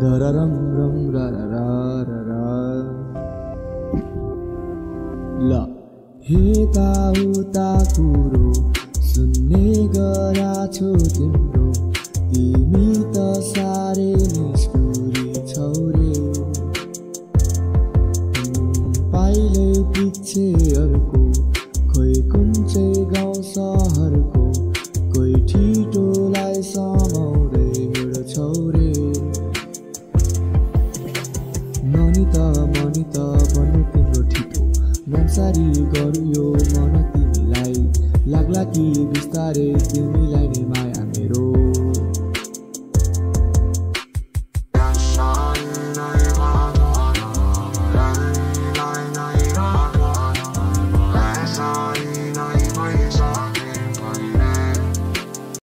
Dararam ram rararara la heta uta kuro sunne gara chu timro timi ta sare niskuri chaure paile piche arko koi kunche gau sahar ko koi thito lai samaure mero chaure Manita बनो तिम्रो ठिटो मंसारी गरु यो मन तिमीलाई लाग्ला कि बिस्तारै तिमीलाई नै